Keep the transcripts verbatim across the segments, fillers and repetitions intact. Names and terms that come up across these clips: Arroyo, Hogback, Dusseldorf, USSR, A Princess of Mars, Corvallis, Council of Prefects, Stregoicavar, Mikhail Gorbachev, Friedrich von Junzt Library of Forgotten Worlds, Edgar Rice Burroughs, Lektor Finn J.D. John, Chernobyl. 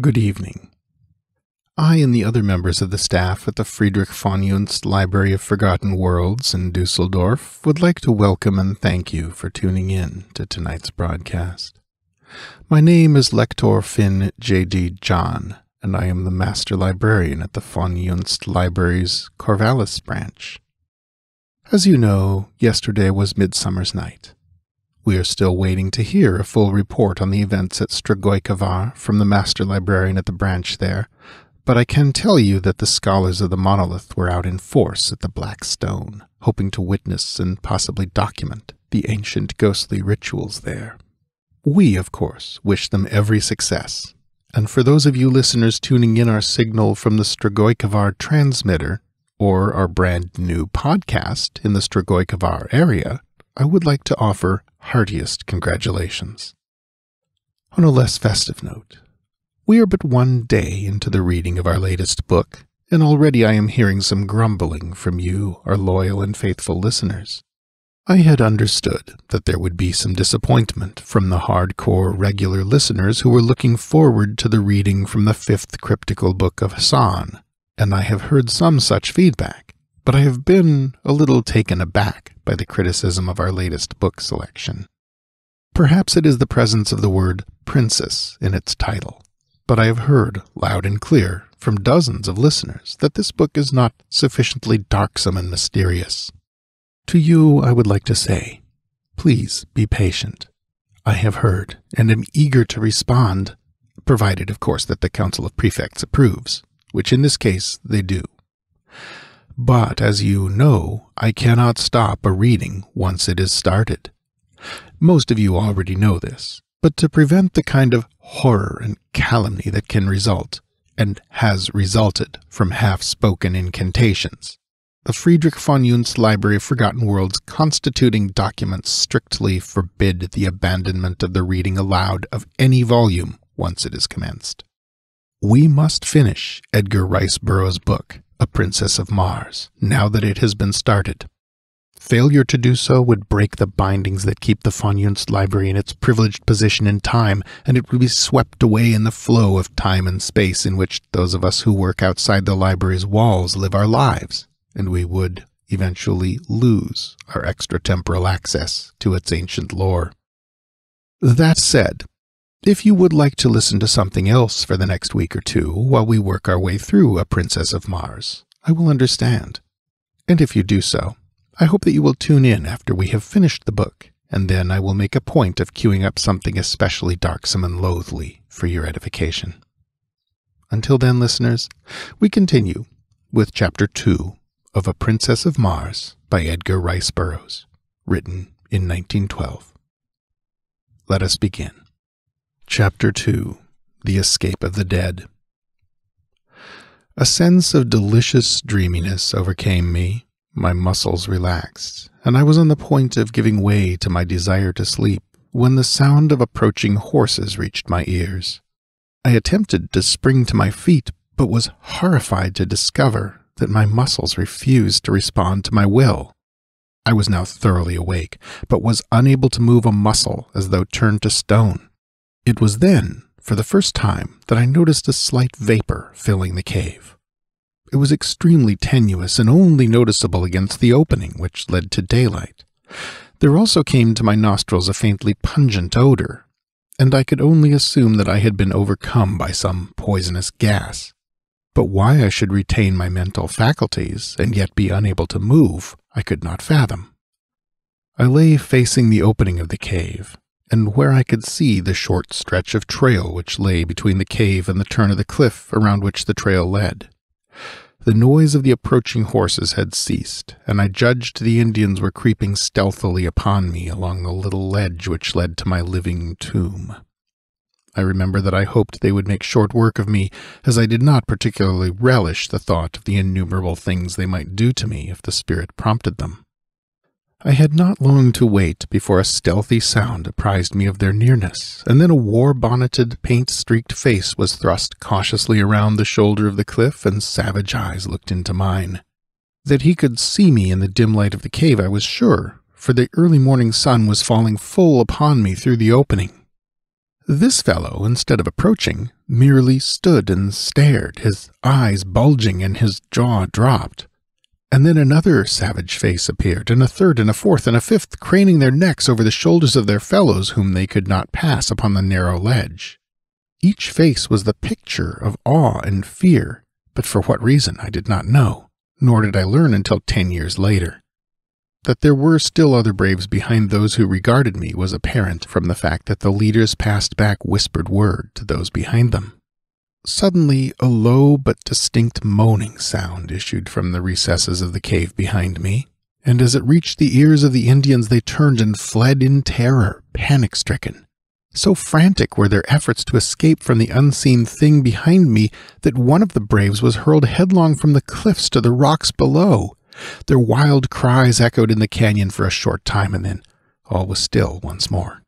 Good evening. I and the other members of the staff at the Friedrich von Junzt Library of Forgotten Worlds in Dusseldorf would like to welcome and thank you for tuning in to tonight's broadcast. My name is Lektor Finn J D John, and I am the Master Librarian at the von Junzt Library's Corvallis branch. As you know, yesterday was Midsummer's Night. We are still waiting to hear a full report on the events at Stregoicavar from the Master Librarian at the branch there, but I can tell you that the scholars of the monolith were out in force at the Black Stone, hoping to witness and possibly document the ancient ghostly rituals there. We, of course, wish them every success, and for those of you listeners tuning in our signal from the Stregoicavar transmitter, or our brand new podcast in the Stregoicavar area, I would like to offer heartiest congratulations. On a less festive note, we are but one day into the reading of our latest book, and already I am hearing some grumbling from you, our loyal and faithful listeners. I had understood that there would be some disappointment from the hardcore regular listeners who were looking forward to the reading from the fifth cryptical book of Hassan, and I have heard some such feedback, but I have been a little taken aback by the criticism of our latest book selection. Perhaps it is the presence of the word princess in its title, but I have heard loud and clear from dozens of listeners that this book is not sufficiently darksome and mysterious. To you I would like to say, please be patient. I have heard and am eager to respond, provided of course that the Council of Prefects approves, which in this case they do. But, as you know, I cannot stop a reading once it is started. Most of you already know this, but to prevent the kind of horror and calumny that can result, and has resulted, from half-spoken incantations, the Friedrich von Junzt Library of Forgotten Worlds constituting documents strictly forbid the abandonment of the reading aloud of any volume once it is commenced. We must finish Edgar Rice Burroughs' book, A Princess of Mars, now that it has been started. Failure to do so would break the bindings that keep the von Junzt Library in its privileged position in time, and it would be swept away in the flow of time and space in which those of us who work outside the library's walls live our lives, and we would eventually lose our extratemporal access to its ancient lore. That said, if you would like to listen to something else for the next week or two while we work our way through A Princess of Mars, I will understand. And if you do so, I hope that you will tune in after we have finished the book, and then I will make a point of queuing up something especially darksome and loathly for your edification. Until then, listeners, we continue with Chapter two of A Princess of Mars by Edgar Rice Burroughs, written in nineteen twelve. Let us begin. Chapter two. The Escape of the Dead. A sense of delicious dreaminess overcame me, my muscles relaxed, and I was on the point of giving way to my desire to sleep when the sound of approaching horses reached my ears. I attempted to spring to my feet, but was horrified to discover that my muscles refused to respond to my will. I was now thoroughly awake, but was unable to move a muscle as though turned to stone. It was then, for the first time, that I noticed a slight vapor filling the cave. It was extremely tenuous and only noticeable against the opening, which led to daylight. There also came to my nostrils a faintly pungent odor, and I could only assume that I had been overcome by some poisonous gas. But why I should retain my mental faculties and yet be unable to move, I could not fathom. I lay facing the opening of the cave, and where I could see the short stretch of trail which lay between the cave and the turn of the cliff around which the trail led. The noise of the approaching horses had ceased, and I judged the Indians were creeping stealthily upon me along the little ledge which led to my living tomb. I remember that I hoped they would make short work of me, as I did not particularly relish the thought of the innumerable things they might do to me if the spirit prompted them. I had not long to wait before a stealthy sound apprised me of their nearness, and then a war-bonneted, paint-streaked face was thrust cautiously around the shoulder of the cliff, and savage eyes looked into mine. That he could see me in the dim light of the cave I was sure, for the early morning sun was falling full upon me through the opening. This fellow, instead of approaching, merely stood and stared, his eyes bulging and his jaw dropped. And then another savage face appeared, and a third and a fourth and a fifth, craning their necks over the shoulders of their fellows whom they could not pass upon the narrow ledge. Each face was the picture of awe and fear, but for what reason I did not know, nor did I learn until ten years later. That there were still other braves behind those who regarded me was apparent from the fact that the leaders passed back whispered word to those behind them. Suddenly a low but distinct moaning sound issued from the recesses of the cave behind me, and as it reached the ears of the Indians they turned and fled in terror, panic-stricken. So frantic were their efforts to escape from the unseen thing behind me that one of the braves was hurled headlong from the cliffs to the rocks below. Their wild cries echoed in the canyon for a short time, and then all was still once more.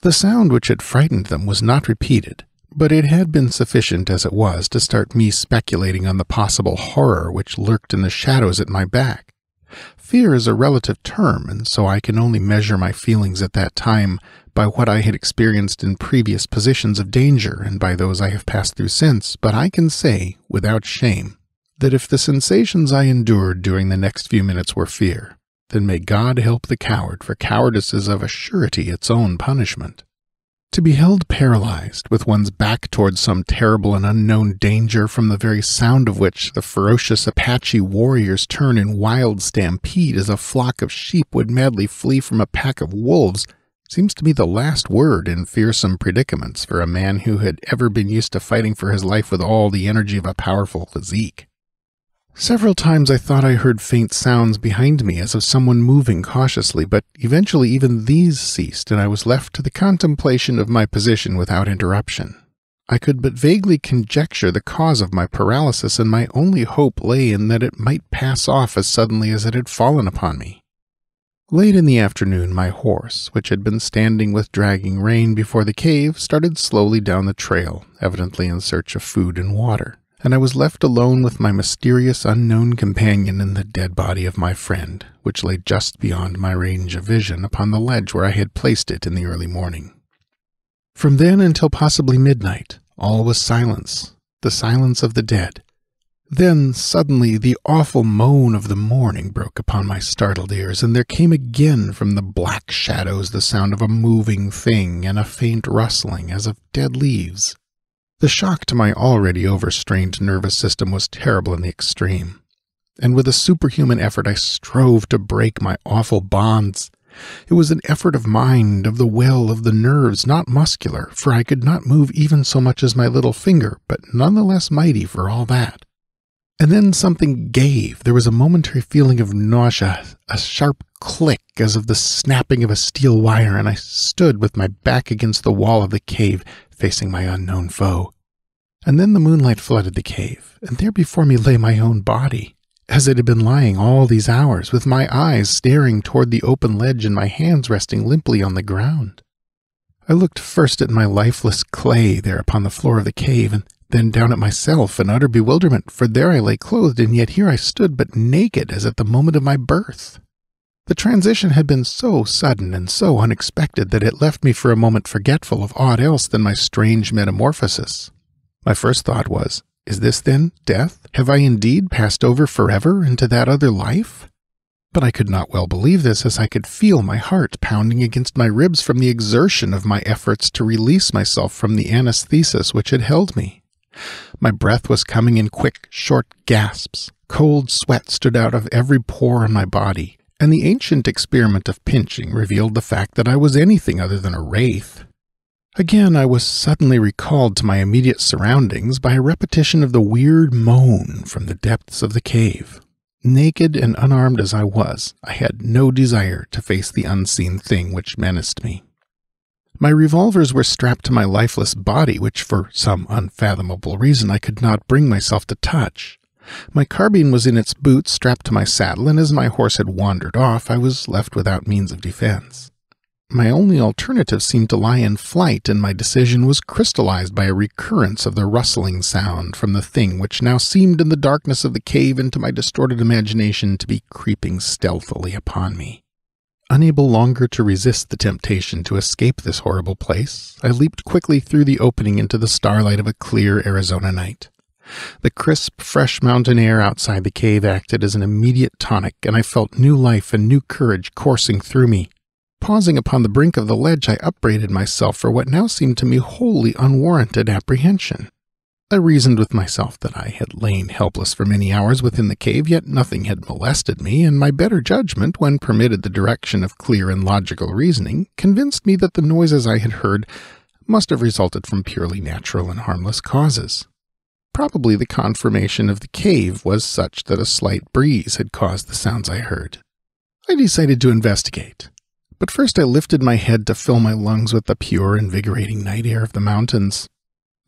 The sound which had frightened them was not repeated, but it had been sufficient as it was to start me speculating on the possible horror which lurked in the shadows at my back. Fear is a relative term, and so I can only measure my feelings at that time by what I had experienced in previous positions of danger and by those I have passed through since, but I can say, without shame, that if the sensations I endured during the next few minutes were fear, then may God help the coward, for cowardice is of a surety its own punishment. To be held paralyzed, with one's back towards some terrible and unknown danger from the very sound of which the ferocious Apache warriors turn in wild stampede as a flock of sheep would madly flee from a pack of wolves, seems to be the last word in fearsome predicaments for a man who had ever been used to fighting for his life with all the energy of a powerful physique. Several times I thought I heard faint sounds behind me as of someone moving cautiously, but eventually even these ceased, and I was left to the contemplation of my position without interruption. I could but vaguely conjecture the cause of my paralysis, and my only hope lay in that it might pass off as suddenly as it had fallen upon me. Late in the afternoon, my horse, which had been standing with dragging rein before the cave, started slowly down the trail, evidently in search of food and water, and I was left alone with my mysterious unknown companion and the dead body of my friend, which lay just beyond my range of vision upon the ledge where I had placed it in the early morning. From then until possibly midnight, all was silence, the silence of the dead. Then suddenly the awful moan of the morning broke upon my startled ears, and there came again from the black shadows the sound of a moving thing and a faint rustling as of dead leaves. The shock to my already overstrained nervous system was terrible in the extreme, and with a superhuman effort I strove to break my awful bonds. It was an effort of mind, of the will, of the nerves, not muscular, for I could not move even so much as my little finger, but none the less mighty for all that. And then something gave. There was a momentary feeling of nausea, a sharp click as of the snapping of a steel wire, and I stood with my back against the wall of the cave, facing my unknown foe. And then the moonlight flooded the cave, and there before me lay my own body, as it had been lying all these hours, with my eyes staring toward the open ledge and my hands resting limply on the ground. I looked first at my lifeless clay there upon the floor of the cave, and then down at myself in utter bewilderment, for there I lay clothed, and yet here I stood but naked as at the moment of my birth. The transition had been so sudden and so unexpected that it left me for a moment forgetful of aught else than my strange metamorphosis. My first thought was, is this then death? Have I indeed passed over forever into that other life? But I could not well believe this, as I could feel my heart pounding against my ribs from the exertion of my efforts to release myself from the anesthesis which had held me. My breath was coming in quick, short gasps. Cold sweat stood out of every pore on my body, and the ancient experiment of pinching revealed the fact that I was anything other than a wraith. Again, I was suddenly recalled to my immediate surroundings by a repetition of the weird moan from the depths of the cave. Naked and unarmed as I was, I had no desire to face the unseen thing which menaced me. My revolvers were strapped to my lifeless body, which for some unfathomable reason I could not bring myself to touch. My carbine was in its boot, strapped to my saddle, and as my horse had wandered off, I was left without means of defense. My only alternative seemed to lie in flight, and my decision was crystallized by a recurrence of the rustling sound from the thing which now seemed in the darkness of the cave and to my distorted imagination to be creeping stealthily upon me. Unable longer to resist the temptation to escape this horrible place, I leaped quickly through the opening into the starlight of a clear Arizona night. The crisp, fresh mountain air outside the cave acted as an immediate tonic, and I felt new life and new courage coursing through me. Pausing upon the brink of the ledge, I upbraided myself for what now seemed to me wholly unwarranted apprehension. I reasoned with myself that I had lain helpless for many hours within the cave, yet nothing had molested me, and my better judgment, when permitted the direction of clear and logical reasoning, convinced me that the noises I had heard must have resulted from purely natural and harmless causes. Probably the conformation of the cave was such that a slight breeze had caused the sounds I heard. I decided to investigate, but first I lifted my head to fill my lungs with the pure, invigorating night air of the mountains.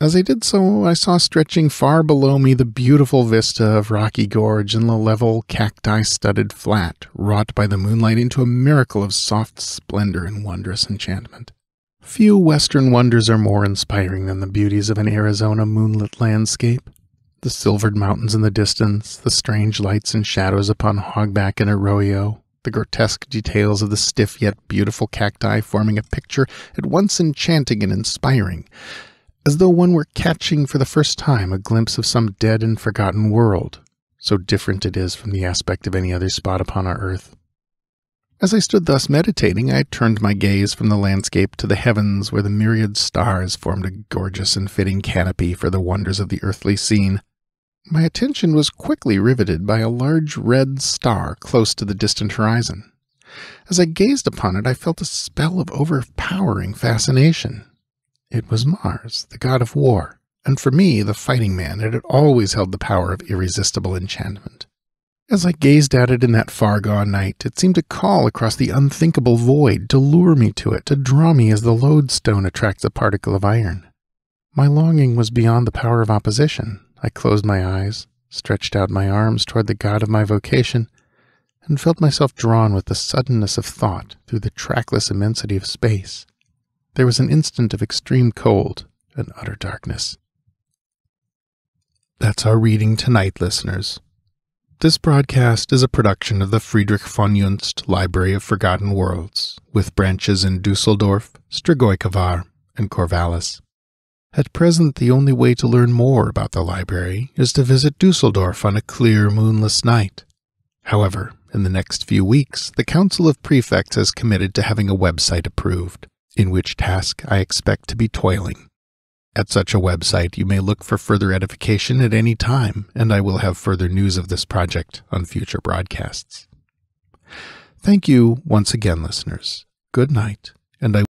As I did so, I saw stretching far below me the beautiful vista of Rocky Gorge and the level, cacti-studded flat, wrought by the moonlight into a miracle of soft splendor and wondrous enchantment. Few Western wonders are more inspiring than the beauties of an Arizona moonlit landscape. The silvered mountains in the distance, the strange lights and shadows upon Hogback and Arroyo, the grotesque details of the stiff yet beautiful cacti forming a picture at once enchanting and inspiring, as though one were catching for the first time a glimpse of some dead and forgotten world, so different it is from the aspect of any other spot upon our earth. As I stood thus meditating, I turned my gaze from the landscape to the heavens, where the myriad stars formed a gorgeous and fitting canopy for the wonders of the earthly scene. My attention was quickly riveted by a large red star close to the distant horizon. As I gazed upon it, I felt a spell of overpowering fascination. It was Mars, the god of war, and for me, the fighting man, it had always held the power of irresistible enchantment. As I gazed at it in that far-gone night, it seemed to call across the unthinkable void, to lure me to it, to draw me as the lodestone attracts a particle of iron. My longing was beyond the power of opposition. I closed my eyes, stretched out my arms toward the god of my vocation, and felt myself drawn with the suddenness of thought through the trackless immensity of space. There was an instant of extreme cold and utter darkness. That's our reading tonight, listeners. This broadcast is a production of the Friedrich von Junzt Library of Forgotten Worlds, with branches in Dusseldorf, Stregoicavar, and Corvallis. At present, the only way to learn more about the library is to visit Dusseldorf on a clear, moonless night. However, in the next few weeks, the Council of Prefects has committed to having a website approved, in which task I expect to be toiling. At such a website, you may look for further edification at any time, and I will have further news of this project on future broadcasts. Thank you once again, listeners. Good night, and I